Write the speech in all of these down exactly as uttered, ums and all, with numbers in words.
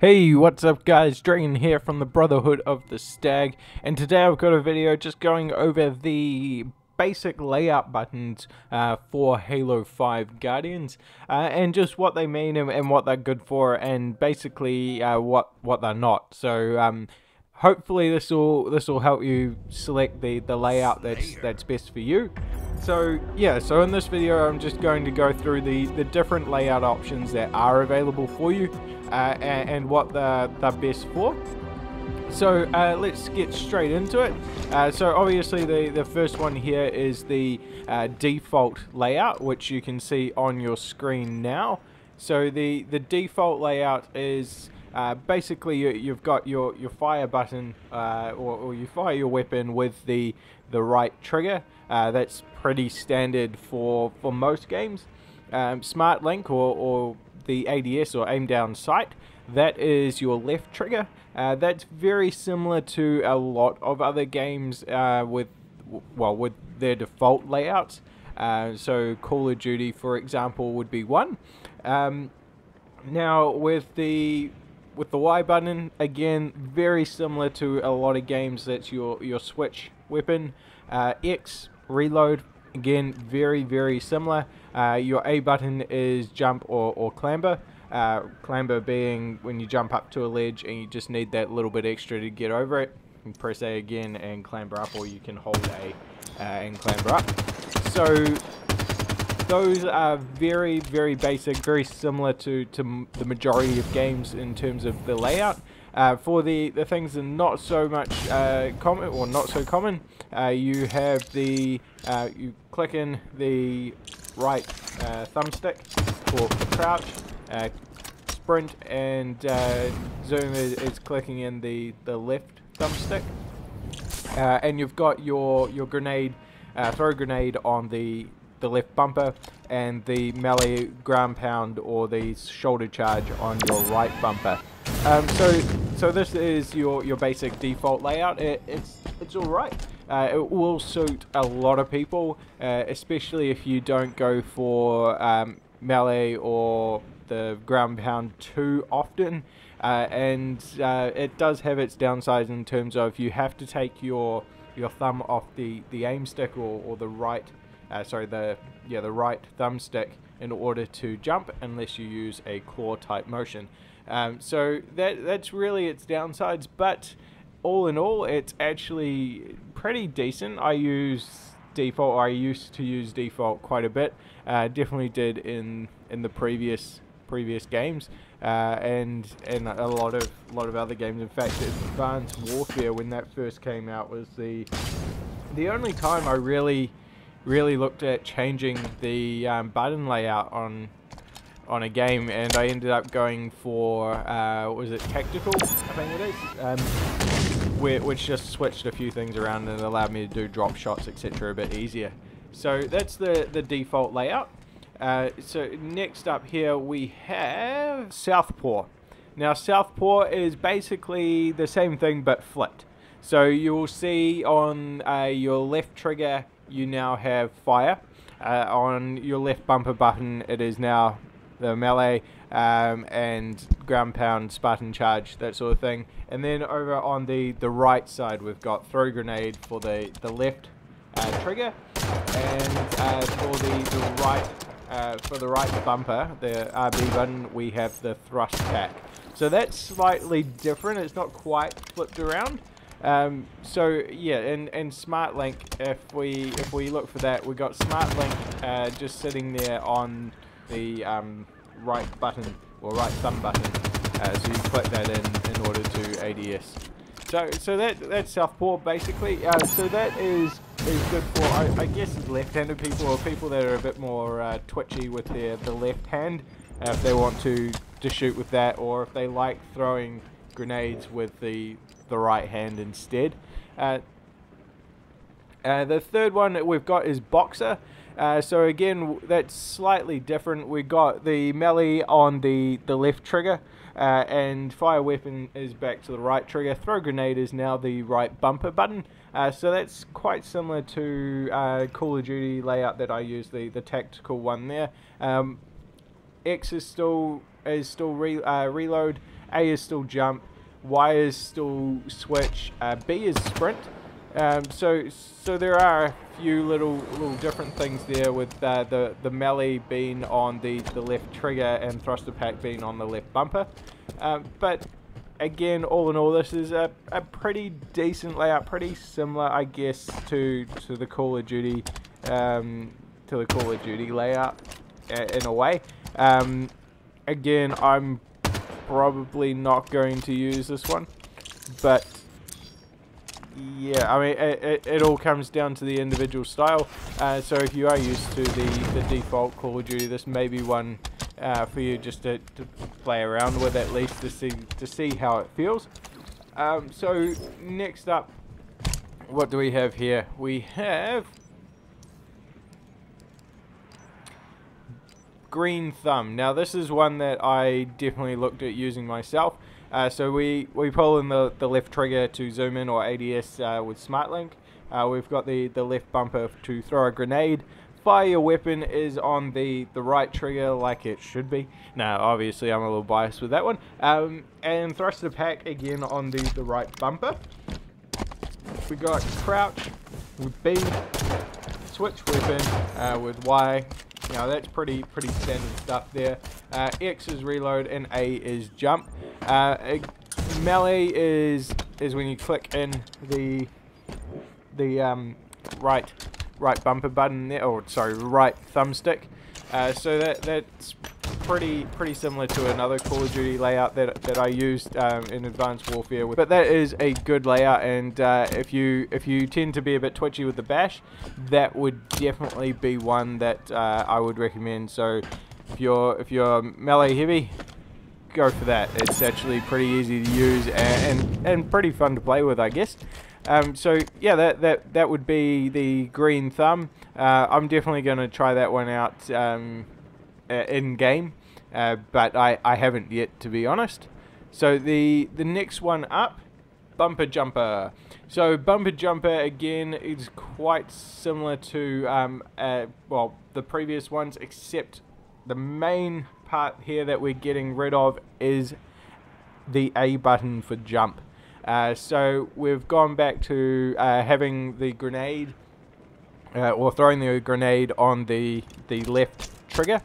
Hey, what's up guys, Dragon here from the Brotherhood of the Stag, and today I've got a video just going over the basic layout buttons uh, for Halo five Guardians, uh, and just what they mean and, and what they're good for, and basically uh, what, what they're not. So um, hopefully this will this will help you select the, the layout that's, that's best for you. So yeah, so in this video I'm just going to go through the, the different layout options that are available for you uh, and, and what they're, they're best for. So uh, let's get straight into it. Uh, so obviously the, the first one here is the uh, default layout, which you can see on your screen now. So the, the default layout is Uh, basically, you, you've got your, your fire button, uh, or, or you fire your weapon with the the right trigger. Uh, that's pretty standard for for most games. Um, Smart Link or, or the A D S or Aim Down Sight, that is your left trigger. Uh, that's very similar to a lot of other games uh, with well with their default layouts. Uh, so Call of Duty, for example, would be one. Um, now with the With the Y button, again, very similar to a lot of games, that's your, your switch weapon. Uh, X, reload, again, very, very similar. Uh, your A button is jump or, or clamber. Uh, clamber being when you jump up to a ledge and you just need that little bit extra to get over it. You press A again and clamber up, or you can hold A uh, and clamber up. So those are very, very basic, very similar to, to the majority of games in terms of the layout. Uh, for the, the things that are not so much uh, common, or not so common, uh, you have the, uh, you click in the right uh, thumbstick for crouch, uh, sprint, and uh, zoom is, is clicking in the, the left thumbstick. Uh, and you've got your, your grenade, uh, throw grenade on the the left bumper, and the melee ground pound or the shoulder charge on your right bumper. Um, so, so this is your your basic default layout. It, it's it's all right. Uh, it will suit a lot of people, uh, especially if you don't go for um, melee or the ground pound too often. Uh, and uh, it does have its downsides in terms of you have to take your your thumb off the the aim stick or, or the right. Uh, sorry, the yeah the right thumbstick in order to jump, unless you use a claw type motion. Um, so that that's really its downsides, but all in all, it's actually pretty decent. I use default. I used to use default quite a bit. Uh, definitely did in in the previous previous games, uh, and and a lot of lot of other games. In fact, Advanced Warfare, when that first came out, was the the only time I really really looked at changing the um, button layout on on a game, and I ended up going for uh, what was it, tactical, I think it is, um, where, which just switched a few things around and allowed me to do drop shots, et cetera, a bit easier. So that's the the default layout. Uh, so next up here we have Southpaw. Now Southpaw is basically the same thing but flipped. So you will see on uh, your left trigger, you now have fire. Uh, on your left bumper button, it is now the melee um, and ground pound, Spartan charge, that sort of thing. And then over on the, the right side, we've got throw grenade for the, the left uh, trigger, and uh, for the, the right uh, for the right bumper, the R B button, we have the thrust pack. So that's slightly different. It's not quite flipped around. Um, so yeah, and, and Smart Link, if we if we look for that, we got Smart Link uh, just sitting there on the um, right button or right thumb button. Uh, so you click that in in order to A D S. So so that that's Southpaw basically. Uh, so that is is good for I, I guess left-handed people, or people that are a bit more uh, twitchy with their the left hand, uh, if they want to to shoot with that, or if they like throwing grenades with the the right hand instead. Uh, uh, the third one that we've got is Boxer. Uh, so again, that's slightly different. We got the melee on the the left trigger, uh, and fire weapon is back to the right trigger. Throw grenade is now the right bumper button. Uh, so that's quite similar to uh, Call of Duty layout that I use, the the tactical one there. Um, X is still is still re, uh, reload. A is still jump, Y is still switch, uh, B is sprint. Um, so so there are a few little little different things there with uh, the the melee being on the the left trigger and thruster pack being on the left bumper. Um, but again, all in all, this is a, a pretty decent layout, pretty similar, I guess, to to the Call of Duty um, to the Call of Duty layout uh, in a way. Um, again, I'm probably not going to use this one, but. Yeah, I mean, it, it, it all comes down to the individual style, uh, so if you are used to the, the default Call of Duty, this may be one uh, for you just to, to play around with, at least to see to see how it feels. Um, so, next up, what do we have here? We have Green Thumb. Now, this is one that I definitely looked at using myself. Uh, so we, we pull in the, the left trigger to zoom in, or A D S uh, with Smart Link. Uh, we've got the, the left bumper to throw a grenade. Fire your weapon is on the, the right trigger, like it should be. Now, obviously, I'm a little biased with that one. Um, and thruster pack, again, on the, the right bumper. We got crouch with B, switch weapon uh, with Y. Now, that's pretty pretty standard stuff there. Uh, X is reload and A is jump. Uh, melee is is when you click in the the um, right right bumper button there, or sorry, right thumbstick. Uh, so that that's pretty pretty similar to another Call of Duty layout that that I used um, in Advanced Warfare. But that is a good layout, and uh, if you if you tend to be a bit twitchy with the bash, that would definitely be one that uh, I would recommend. So if you're if you're melee heavy, go for that. It's actually pretty easy to use and and, and pretty fun to play with, I guess. Um, so yeah, that that that would be the Green Thumb. Uh, I'm definitely going to try that one out. Um, in game, uh, but I, I haven't yet, to be honest. So the the next one up, Bumper Jumper. So Bumper Jumper again is quite similar to um, uh, well, the previous ones, except the main part here that we're getting rid of is the A button for jump. Uh, so we've gone back to uh, having the grenade uh, or throwing the grenade on the the left trigger.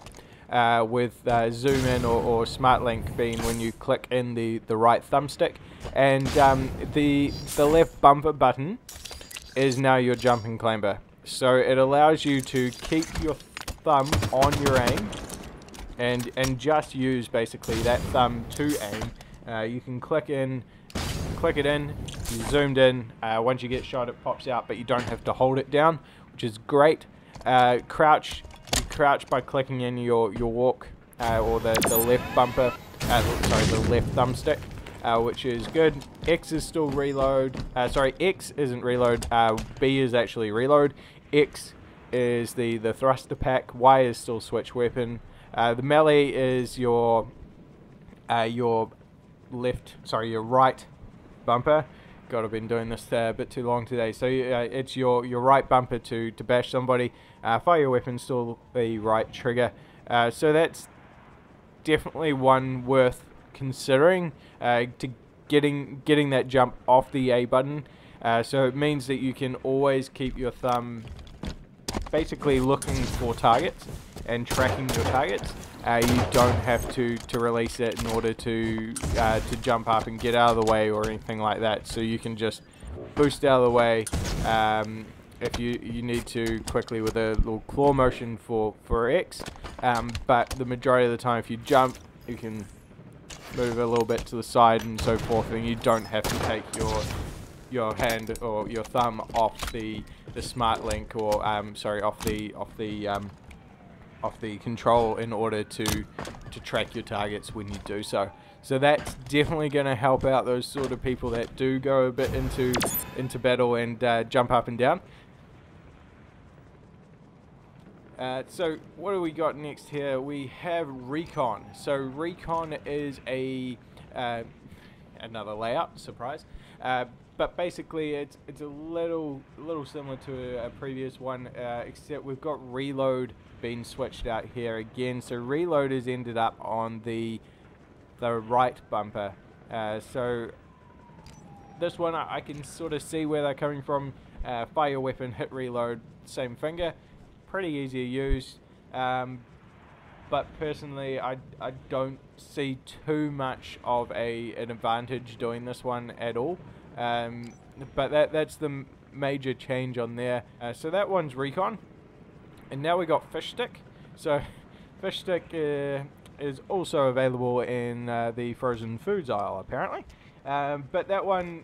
Uh, with uh, zoom in or, or Smart Link being when you click in the the right thumbstick, and um, the the left bumper button is now your jumping clamber. So it allows you to keep your thumb on your aim, and and just use basically that thumb to aim. Uh, you can click in, click it in. You zoomed in. Uh, once you get shot, it pops out, but you don't have to hold it down, which is great. Uh, crouch. Crouch by clicking in your your walk uh, or the the left bumper, uh, sorry, the left thumbstick, uh, which is good. X is still reload. Uh, sorry, X isn't reload. Uh, B is actually reload. X is the the thruster pack. Y is still switch weapon. Uh, the melee is your uh, your left, sorry, your right bumper. God, I've been doing this uh, a bit too long today. So uh, it's your your right bumper to to bash somebody. Uh, fire your weapon, still the right trigger. Uh, so that's definitely one worth considering uh, to getting getting that jump off the A button. Uh, so it means that you can always keep your thumb basically looking for targets and tracking your targets. Uh, you don't have to, to release it in order to uh, to jump up and get out of the way or anything like that. So you can just boost out of the way um, if you, you need to quickly with a little claw motion for, for X. Um, but the majority of the time if you jump, you can move a little bit to the side and so forth. And you don't have to take your your hand or your thumb off the, the Smart Link or, um, sorry, off the... Off the um, off the control in order to to track your targets when you do so. So that's definitely going to help out those sort of people that do go a bit into into battle and uh, jump up and down. Uh, so what do we got next here? We have Recon. So Recon is a uh, another layout, surprise. Uh, But basically, it's it's a little little similar to a previous one, uh, except we've got reload being switched out here again. So reload is ended up on the the right bumper. Uh, so this one I, I can sort of see where they're coming from. Uh, fire weapon, hit reload, same finger, pretty easy to use. Um, but personally I, I don't see too much of a an advantage doing this one at all. Um, but that that's the major change on there. Uh, so that one's recon, and now we got fish stick. So fish stick uh, is also available in uh, the frozen foods aisle apparently. Um, but that one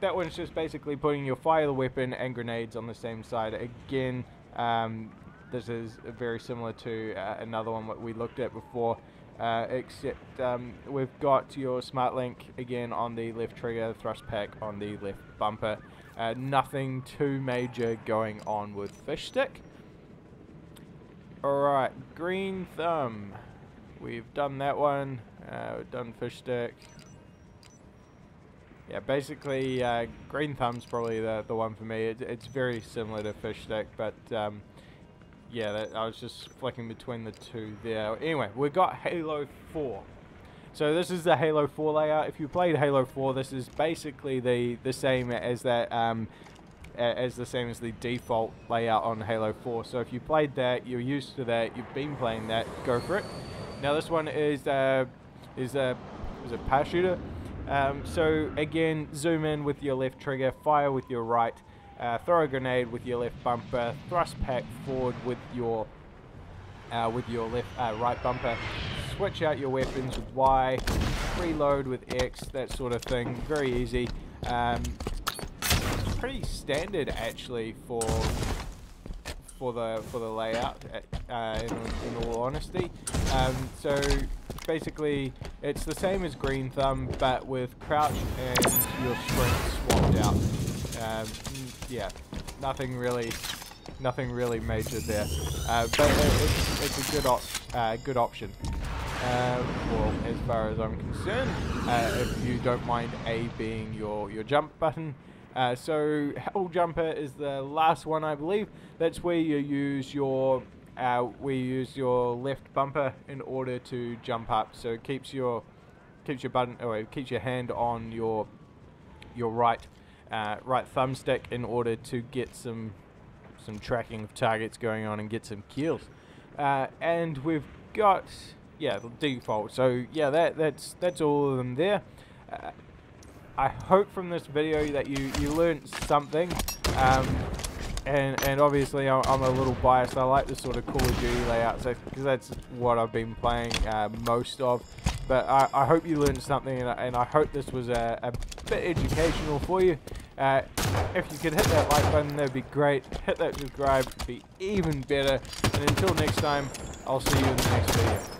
that one's just basically putting your fire weapon and grenades on the same side again. Um, this is very similar to uh, another one that we looked at before, uh, except um, we've got your Smart Link again on the left trigger, thrust pack on the left bumper. Uh, nothing too major going on with fish stick. Alright, green thumb, we've done that one. Uh, we've done fish stick. Yeah, basically, uh, green thumb's probably the, the one for me. It, it's very similar to fish stick, but um, yeah, that, I was just flicking between the two there. Anyway, we've got Halo four. So this is the Halo four layout. If you played Halo four, this is basically the the same as that, um, as the same as the default layout on Halo four. So if you played that, you're used to that, you've been playing that, go for it. Now this one is uh, is a is a parachuter. Um, so again, zoom in with your left trigger, fire with your right, uh, throw a grenade with your left bumper, thrust pack forward with your uh, with your left uh, right bumper, switch out your weapons with Y, reload with X, that sort of thing. Very easy. Um, pretty standard actually for for the for the layout. Uh, in, in all honesty, um, so. Basically, it's the same as green thumb, but with crouch and your strength swapped out. Um, yeah, nothing really, nothing really major there. Uh, but it's, it's a good op, uh, good option. Uh, well, as far as I'm concerned, uh, if you don't mind A being your your jump button. Uh, so hell jumper is the last one, I believe. That's where you use your Uh, we use your left bumper in order to jump up, so it keeps your keeps your button, or it keeps your hand on your your right uh, right thumbstick in order to get some some tracking of targets going on and get some kills. Uh, and we've got yeah the default. So yeah, that that's that's all of them there. Uh, I hope from this video that you you learned something. Um, And, and obviously I'm a little biased. I like the sort of Call of Duty layout, so, because that's what I've been playing uh, most of. But I, I hope you learned something, and I, and I hope this was a, a bit educational for you. Uh, if you could hit that like button, that'd be great. Hit that subscribe, it'd be even better. And until next time, I'll see you in the next video.